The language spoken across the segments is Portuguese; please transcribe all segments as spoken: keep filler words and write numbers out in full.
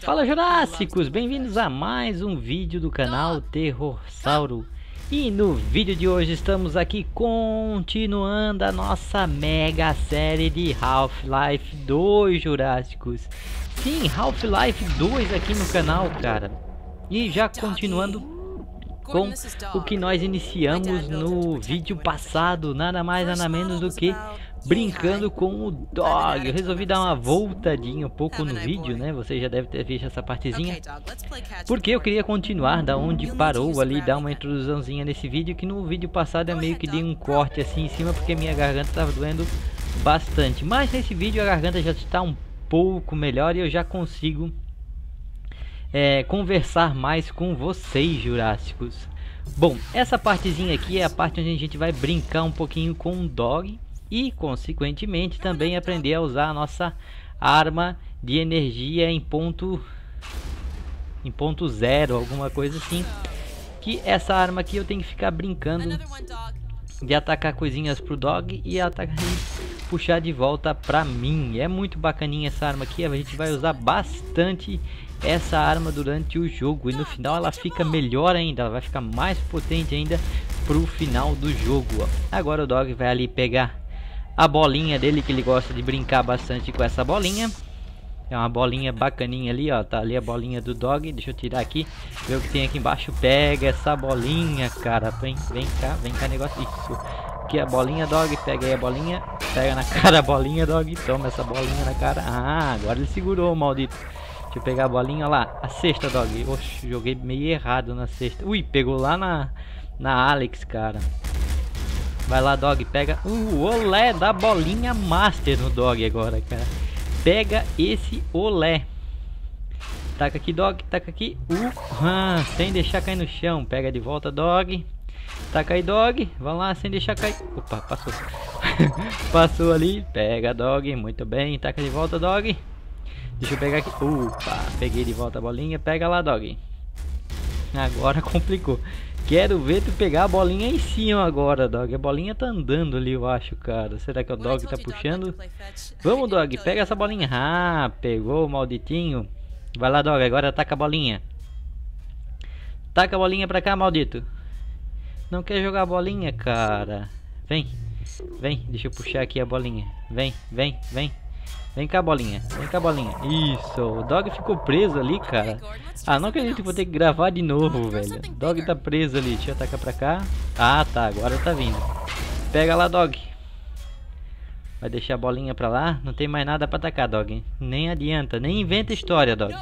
Fala Jurássicos, bem-vindos a mais um vídeo do canal Terrorsauro. E no vídeo de hoje estamos aqui continuando a nossa mega série de Half-Life dois, Jurássicos. Sim, Half-Life dois aqui no canal, cara. E já continuando com o que nós iniciamos no vídeo passado, nada mais nada menos do que brincando com o dog. Eu resolvi dar uma voltadinha um pouco no vídeo, né? Você já deve ter visto essa partezinha, porque eu queria continuar da onde parou ali, dar uma introduçãozinha nesse vídeo, que no vídeo passado eu meio que dei um corte assim em cima, porque minha garganta estava doendo bastante. Mas nesse vídeo a garganta já está um pouco melhor e eu já consigo É, conversar mais com vocês, Jurássicos. Bom, essa partezinha aqui é a parte onde a gente vai brincar um pouquinho com o dog e, consequentemente, também aprender a usar a nossa arma de energia em ponto em ponto zero, alguma coisa assim. Que essa arma aqui eu tenho que ficar brincando de atacar coisinhas pro dog e atacar, puxar de volta pra mim. É muito bacaninha essa arma aqui, a gente vai usar bastante essa arma durante o jogo e no final ela fica melhor ainda, ela vai ficar mais potente ainda pro final do jogo, ó. Agora o dog vai ali pegar a bolinha dele, que ele gosta de brincar bastante com essa bolinha. É uma bolinha bacaninha ali, ó, tá ali a bolinha do dog. Deixa eu tirar aqui, ver o que tem aqui embaixo. Pega essa bolinha, cara. Vem, vem cá, vem cá, negócio. Isso aqui é a bolinha, dog. Pega aí a bolinha. Pega na cara a bolinha, dog. Toma essa bolinha na cara. Ah, agora ele segurou, maldito. Deixa eu pegar a bolinha, olha lá, a cesta, dog. Oxe, joguei meio errado na cesta. Ui, pegou lá na, na Alex, cara. Vai lá, dog, pega o olé da bolinha master no dog agora, cara. Pega esse olé. Taca aqui, dog, taca aqui. Uh, ah, sem deixar cair no chão. Pega de volta, dog. Taca aí, dog. Vai lá, sem deixar cair. Opa, passou. Passou ali. Pega, dog. Muito bem. Taca de volta, dog. Deixa eu pegar aqui. Opa, peguei de volta a bolinha. Pega lá, dog. Agora complicou. Quero ver tu pegar a bolinha em cima agora, dog. A bolinha tá andando ali, eu acho, cara. Será que o dog tá puxando? Vamos, dog. Pega essa bolinha. Ah, pegou, malditinho. Vai lá, dog. Agora ataca a bolinha. Taca a bolinha pra cá, maldito. Não quer jogar a bolinha, cara. Vem. Vem. Deixa eu puxar aqui a bolinha. Vem, vem, vem. Vem cá, bolinha. Vem cá, bolinha. Isso. O dog ficou preso ali, cara. Ah, não acredito que vou ter que gravar de novo, velho. O dog tá preso ali. Deixa eu atacar pra cá. Ah, tá. Agora tá vindo. Pega lá, dog. Vai deixar a bolinha pra lá. Não tem mais nada pra atacar, dog. Nem adianta. Nem inventa história, dog.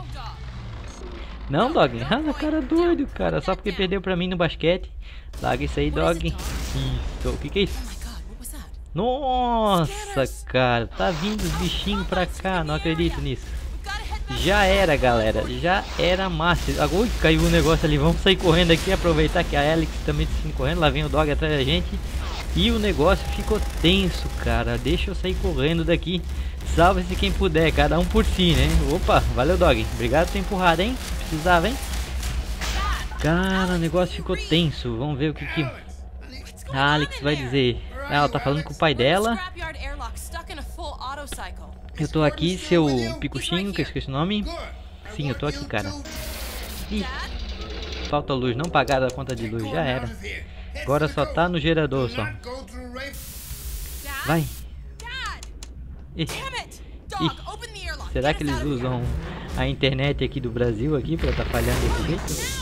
Não, dog. Ah, cara doido, cara. Só porque perdeu pra mim no basquete. Larga isso aí, dog. Isso. O que que é isso? Nossa, cara, tá vindo os bichinhos pra cá, não acredito nisso. Já era, galera, já era master. Agora caiu um negócio ali, vamos sair correndo aqui, aproveitar que a Alex também tá saindo correndo. Lá vem o dog atrás da gente e o negócio ficou tenso, cara. Deixa eu sair correndo daqui, salve-se quem puder, cada um por si, né? Opa, valeu, dog, obrigado por ter empurrado, hein? Precisava, hein? Cara, o negócio ficou tenso, vamos ver o que que a Alex vai dizer. Ela tá falando com o pai dela. Eu tô aqui, seu picuchinho, que eu esqueci o nome. Sim, eu tô aqui, cara. Ih, falta luz, não pagaram a conta de luz, já era. Agora só tá no gerador, só. Vai. Ih, ih. Será que eles usam a internet aqui do Brasil aqui pra tá falhando desse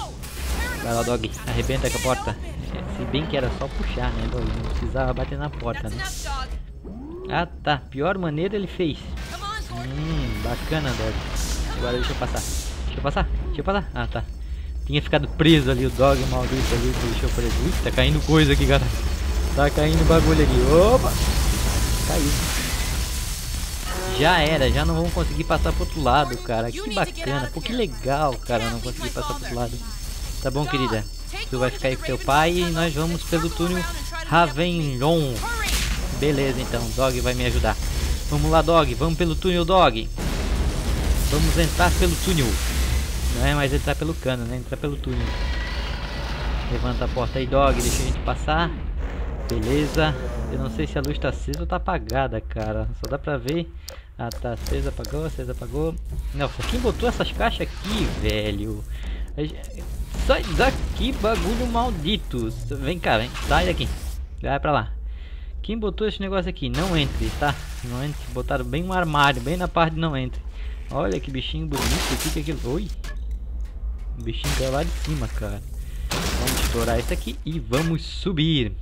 jeito? Vai lá, dog, arrebenta com a porta. Se bem que era só puxar, né, dog? Não precisava bater na porta, né? Ah, tá. Pior maneira ele fez. Hum, bacana, dog. Agora deixa eu passar. Deixa eu passar. Deixa eu passar. Ah, tá. Tinha ficado preso ali o dog maldito ali. Deixou preso. Ui, tá caindo coisa aqui, cara. Tá caindo bagulho aqui. Opa! Caiu. Já era. Já não vamos conseguir passar pro outro lado, cara. Que bacana. Pô, que legal, cara. Não consegui passar pro outro lado. Tá bom, querida. Tu vai ficar aí com teu pai e nós vamos pelo túnel Ravenholm. Beleza, então. Dog vai me ajudar. Vamos lá, dog. Vamos pelo túnel, dog. Vamos entrar pelo túnel. Não é mais entrar pelo cano, né? Entrar pelo túnel. Levanta a porta aí, dog. Deixa a gente passar. Beleza. Eu não sei se a luz tá acesa ou tá apagada, cara. Só dá pra ver Ah tá, vocês apagou, vocês apagou. Nossa, quem botou essas caixas aqui, velho? Sai daqui, bagulho maldito. Vem cá, vem, sai daqui. Vai pra lá. Quem botou esse negócio aqui? Não entre, tá? Não entre, botaram bem um armário, bem na parte de não entre. Olha que bichinho bonito aqui, que aquilo... Oi! O bichinho tá lá de cima, cara. Vamos estourar isso aqui e vamos subir.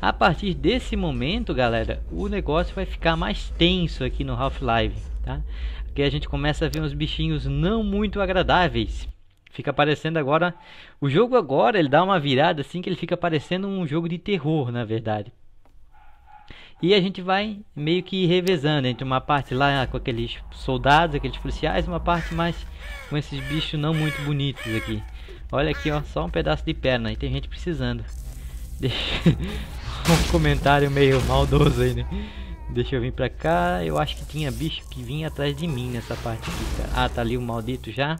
A partir desse momento, galera, o negócio vai ficar mais tenso aqui no Half-Life, tá? Aqui a gente começa a ver uns bichinhos não muito agradáveis. Fica aparecendo agora... O jogo agora, ele dá uma virada assim que ele fica parecendo um jogo de terror, na verdade. E a gente vai meio que revezando entre uma parte lá com aqueles soldados, aqueles policiais, uma parte mais com esses bichos não muito bonitos aqui. Olha aqui, ó, só um pedaço de perna, e tem gente precisando. Deixa... um comentário meio maldoso aí, né? Deixa eu vir pra cá. Eu acho que tinha bicho que vinha atrás de mim nessa parte aqui, cara. Ah, tá ali o maldito já.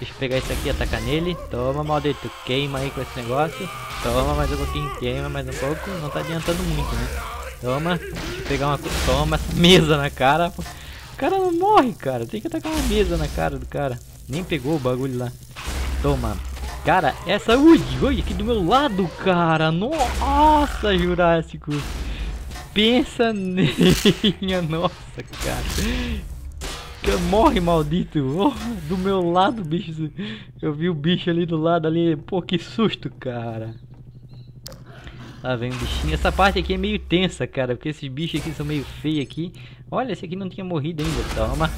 Deixa eu pegar isso aqui e atacar nele. Toma, maldito. Queima aí com esse negócio. Toma mais um pouquinho. Queima mais um pouco. Não tá adiantando muito, né? Toma. Deixa eu pegar uma... Toma essa mesa na cara. O cara não morre, cara. Tem que atacar uma mesa na cara do cara. Nem pegou o bagulho lá. Toma. Cara, essa... Ui, ui, aqui do meu lado, cara. Nossa, Jurássico. Pensa nele. Nossa, cara. Morre, maldito. Oh, do meu lado, bicho. Eu vi o bicho ali do lado ali. Pô, que susto, cara. Lá vem o bichinho. Essa parte aqui é meio tensa, cara. Porque esses bichos aqui são meio feios aqui. Olha, esse aqui não tinha morrido ainda. Toma.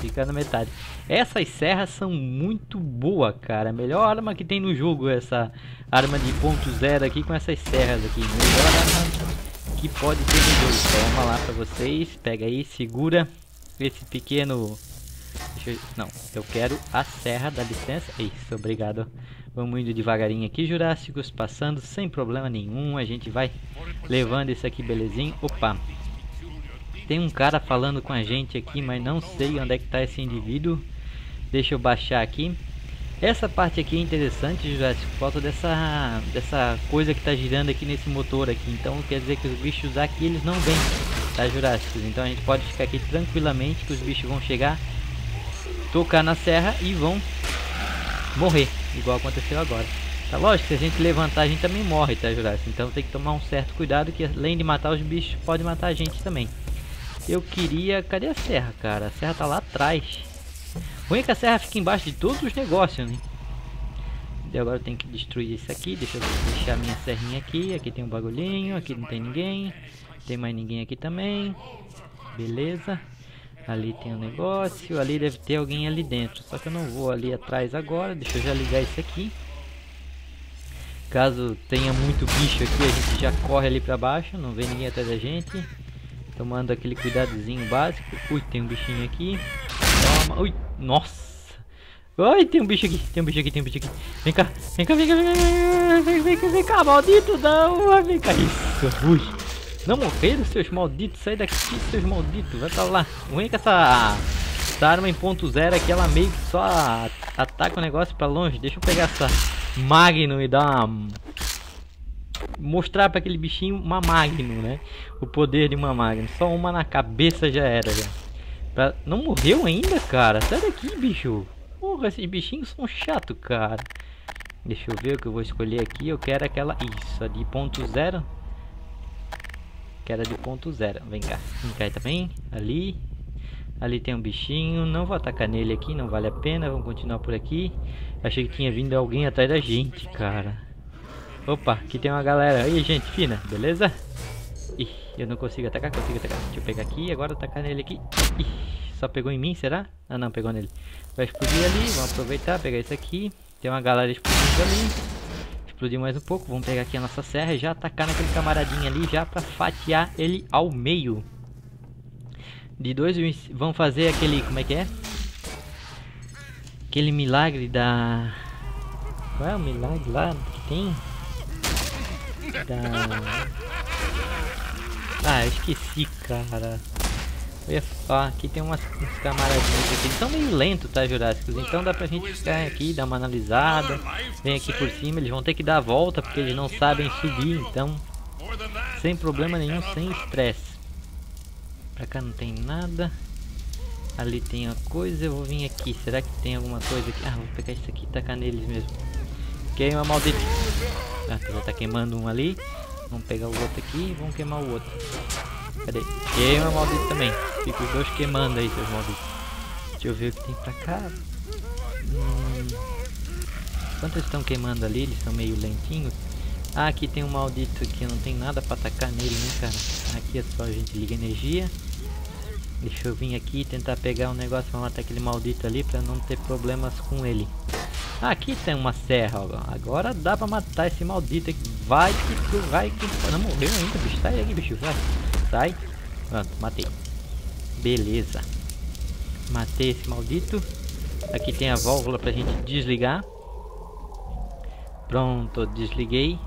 Fica na metade. Essas serras são muito boas, cara. A melhor arma que tem no jogo, essa arma de ponto zero aqui com essas serras aqui. Melhor arma que pode ter no jogo. Toma lá pra vocês. Pega aí, segura esse pequeno... Deixa eu... Não, eu quero a serra, dá licença. Isso, obrigado. Vamos indo devagarinho aqui, Jurássicos. Passando sem problema nenhum. A gente vai levando isso aqui, belezinho. Opa! Tem um cara falando com a gente aqui, mas não sei onde é que tá esse indivíduo. Deixa eu baixar aqui. Essa parte aqui é interessante, Jurássico, por causa dessa, dessa coisa que tá girando aqui nesse motor aqui. Então quer dizer que os bichos aqui eles não vêm, tá, Jurássico? Então a gente pode ficar aqui tranquilamente que os bichos vão chegar, tocar na serra e vão morrer, igual aconteceu agora. Tá, lógico, se a gente levantar a gente também morre, tá, Jurássico? Então tem que tomar um certo cuidado que além de matar os bichos, pode matar a gente também. Eu queria... Cadê a serra, cara? A serra tá lá atrás. O ruim é que a serra fica embaixo de todos os negócios, né? E agora eu tenho que destruir isso aqui. Deixa eu deixar minha serrinha aqui. Aqui tem um bagulhinho. Aqui não tem ninguém. Tem mais ninguém aqui também. Beleza. Ali tem um negócio. Ali deve ter alguém ali dentro. Só que eu não vou ali atrás agora. Deixa eu já ligar isso aqui. Caso tenha muito bicho aqui, a gente já corre ali pra baixo. Não vem ninguém atrás da gente. Tomando aquele cuidadozinho básico. Ui, tem um bichinho aqui. Toma. Ui, nossa. Ui, tem um bicho aqui. Tem um bicho aqui, tem um bicho aqui. Vem cá, vem cá, vem cá, vem cá, vem cá, vem cá, vem cá, maldito, não. Vem cá, isso. Ui. Não morreram, seus malditos. Sai daqui, seus malditos. Vai pra lá. Ruim que essa, essa arma em ponto zero aqui, ela meio que só ataca o negócio pra longe. Deixa eu pegar essa Magnum e dar uma... Mostrar para aquele bichinho uma Magnum, né? O poder de uma Magnum. Só uma na cabeça já era, já. Pra... Não morreu ainda, cara? Sai daqui, bicho. Porra, esses bichinhos são chatos, cara. Deixa eu ver o que eu vou escolher aqui. Eu quero aquela... Isso, a de ponto zero. Quero a de ponto zero. Vem cá. Vem cá também. Ali. Ali tem um bichinho. Não vou atacar nele aqui. Não vale a pena. Vamos continuar por aqui. Achei que tinha vindo alguém atrás da gente, cara. Opa, aqui tem uma galera. Aí, gente, fina, beleza? Ih, eu não consigo atacar, consigo atacar. Deixa eu pegar aqui, agora atacar nele aqui. Ih, só pegou em mim, será? Ah, não, pegou nele. Vai explodir ali, vamos aproveitar, pegar isso aqui. Tem uma galera explodindo ali. Explodir mais um pouco, vamos pegar aqui a nossa serra e já atacar naquele camaradinho ali, já pra fatiar ele ao meio. De dois, vamos fazer aquele, como é que é? Aquele milagre da... Qual é o milagre lá que tem? Da... Ah, eu esqueci, cara. Eu ia falar, aqui tem umas, uns camaradinhos aqui. Eles são meio lentos, tá, Jurássicos? Então dá pra gente ficar aqui, dar uma analisada. Vem aqui por cima, eles vão ter que dar a volta, porque eles não sabem subir, então... Sem problema nenhum, sem estresse. Pra cá não tem nada. Ali tem uma coisa, eu vou vir aqui. Será que tem alguma coisa aqui? Ah, vou pegar isso aqui e tacar neles mesmo. Queima, maldito. Ah, já tá queimando um ali. Vamos pegar o outro aqui e vamos queimar o outro. Cadê? Queima, maldito também. Fica os dois queimando aí, seus malditos. Deixa eu ver o que tem pra cá. Hum. Enquanto eles estão queimando ali, eles são meio lentinhos. Ah, aqui tem um maldito que não tem nada pra atacar nele, né, cara? Aqui é só a gente liga energia. Deixa eu vir aqui e tentar pegar um negócio pra matar aquele maldito ali, pra não ter problemas com ele. Ah, aqui tem uma serra, ó. Agora dá pra matar esse maldito aqui. Vai que tu, vai que tu. Não morreu ainda, bicho. Sai aqui, bicho. Vai. Sai. Pronto, matei. Beleza. Matei esse maldito. Aqui tem a válvula pra gente desligar. Pronto, desliguei.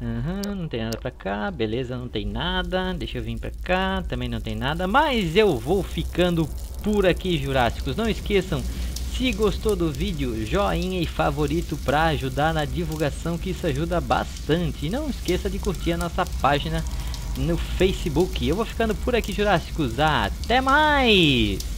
Uhum, não tem nada pra cá, beleza, não tem nada. Deixa eu vir pra cá, também não tem nada. Mas eu vou ficando por aqui, Jurássicos. Não esqueçam, se gostou do vídeo, joinha e favorito pra ajudar na divulgação, que isso ajuda bastante. E não esqueça de curtir a nossa página no Facebook. Eu vou ficando por aqui, Jurássicos. Até mais!